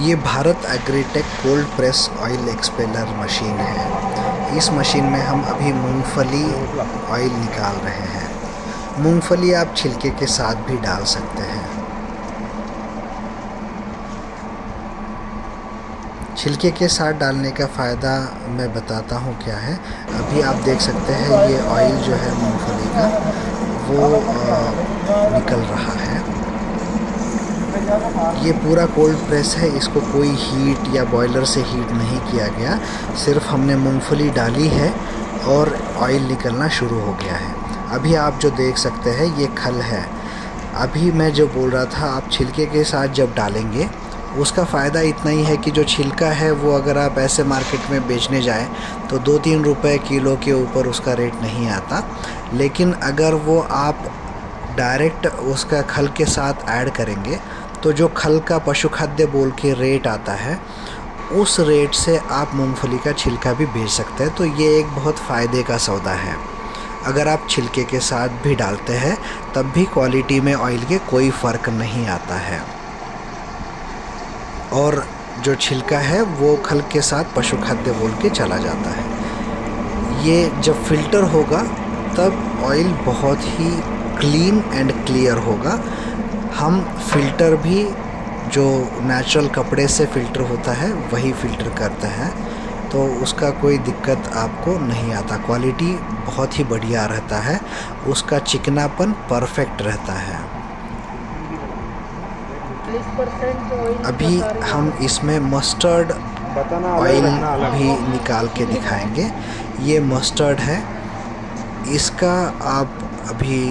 ये Bharat agritech cold press oil expeller machine है। इस मशीन में हम अभी मूंगफली ऑयल निकाल रहे हैं। मूंगफली आप छिलके के साथ भी डाल सकते हैं। छिलके के साथ डालने का फ़ायदा मैं बताता हूँ क्या है। अभी आप देख सकते हैं ये ऑयल जो है मूंगफली का वो निकल रहा है। ये पूरा कोल्ड प्रेस है, इसको कोई हीट या बॉयलर से हीट नहीं किया गया, सिर्फ हमने मूंगफली डाली है और ऑयल निकलना शुरू हो गया है। अभी आप जो देख सकते हैं ये खल है। अभी मैं जो बोल रहा था, आप छिलके के साथ जब डालेंगे उसका फ़ायदा इतना ही है कि जो छिलका है वो अगर आप ऐसे मार्केट में बेचने जाएं तो 2-3 रुपये किलो के ऊपर उसका रेट नहीं आता, लेकिन अगर वो आप डायरेक्ट उसका खल के साथ ऐड करेंगे तो जो खल का पशु खाद्य बोल के रेट आता है उस रेट से आप मूंगफली का छिलका भी बेच सकते हैं। तो ये एक बहुत फ़ायदे का सौदा है। अगर आप छिलके के साथ भी डालते हैं तब भी क्वालिटी में ऑयल के कोई फ़र्क नहीं आता है, और जो छिलका है वो खल के साथ पशु खाद्य बोल के चला जाता है। ये जब फिल्टर होगा तब ऑयल बहुत ही क्लीन एंड क्लियर होगा। हम फ़िल्टर भी जो नेचुरल कपड़े से फ़िल्टर होता है वही फ़िल्टर करते हैं, तो उसका कोई दिक्कत आपको नहीं आता। क्वालिटी बहुत ही बढ़िया रहता है, उसका चिकनापन परफेक्ट रहता है। अभी हम इसमें मस्टर्ड ऑयल भी निकाल के दिखाएंगे। ये मस्टर्ड है, इसका आप अभी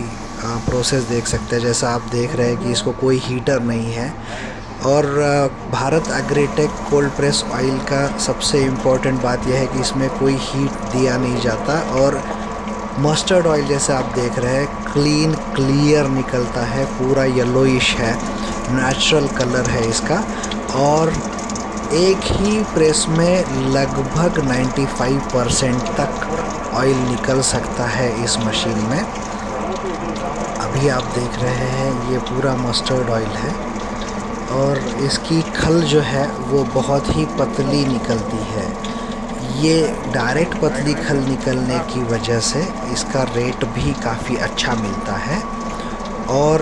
प्रोसेस देख सकते हैं। जैसा आप देख रहे हैं कि इसको कोई हीटर नहीं है, और Bharat agritech cold press oil का सबसे इम्पॉर्टेंट बात यह है कि इसमें कोई हीट दिया नहीं जाता, और मस्टर्ड ऑयल जैसे आप देख रहे हैं क्लीन क्लियर निकलता है, पूरा येलोइश है, नेचुरल कलर है इसका, और एक ही प्रेस में लगभग 95% तक ऑयल निकल सकता है इस मशीन में। अभी आप देख रहे हैं ये पूरा मस्टर्ड ऑयल है, और इसकी खल जो है वो बहुत ही पतली निकलती है। ये डायरेक्ट पतली खल निकलने की वजह से इसका रेट भी काफ़ी अच्छा मिलता है, और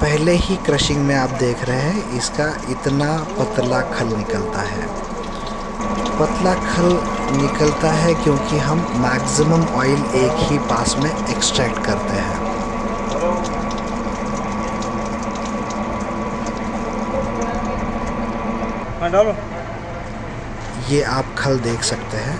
पहले ही क्रशिंग में आप देख रहे हैं इसका इतना पतला खल निकलता है। पतला खल निकलता है क्योंकि हम मैक्सिमम ऑयल एक ही पास में एक्सट्रैक्ट करते हैं। ये आप खल देख सकते हैं,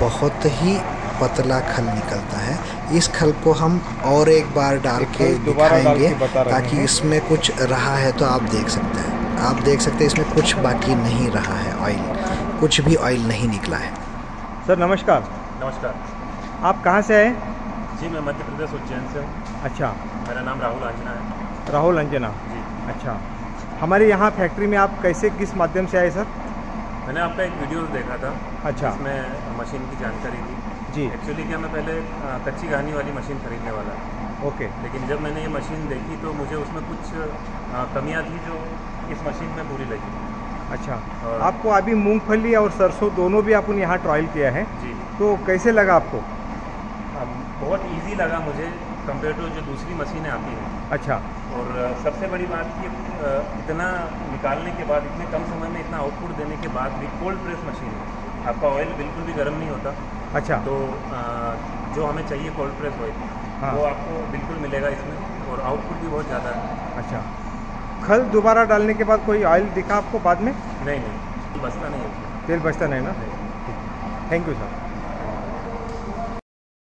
बहुत ही पतला खल निकलता है। इस खल को हम और एक बार डाल के दिखाएंगे ताकि इसमें कुछ रहा है तो आप देख सकते हैं। आप देख सकते हैं इसमें कुछ बाकी नहीं रहा है ऑयल, कुछ भी ऑयल नहीं निकला है। सर नमस्कार। नमस्कार। आप कहाँ से हैं? जी मैं मध्य प्रदेश उज्जैन से हूँ। अच्छा। मेरा नाम राहुल अंजना है। राहुल अंजना जी। अच्छा, हमारे यहाँ फैक्ट्री में आप कैसे, किस माध्यम से आए सर? मैंने आपका एक वीडियो देखा था। अच्छा। इसमें मशीन की जानकारी थी जी। एक्चुअली क्या, मैं पहले कच्ची घानी वाली मशीन खरीदने वाला था। ओके। लेकिन जब मैंने ये मशीन देखी तो मुझे उसमें कुछ कमियां थी जो इस मशीन में पूरी लगी। अच्छा। और आपको अभी मूंगफली और सरसों दोनों भी आपने यहाँ ट्रायल किया है जी, तो कैसे लगा आपको? बहुत ईजी लगा मुझे कंपेयर टू जो दूसरी मशीनें आती हैं। अच्छा। और सबसे बड़ी बात कि इतना निकालने के बाद, इतने कम समय में इतना आउटपुट देने के बाद भी कोल्ड प्रेस मशीन है, आपका ऑयल बिल्कुल भी गर्म नहीं होता। अच्छा। तो जो हमें चाहिए कोल्ड प्रेस ऑयल, हाँ, वो आपको बिल्कुल मिलेगा इसमें, और आउटपुट भी बहुत ज़्यादा है। अच्छा। खल दोबारा डालने के बाद कोई ऑयल दिखा आपको बाद में? नहीं, बचता नहीं है, तेल बचता नहीं ना। Thank you sir.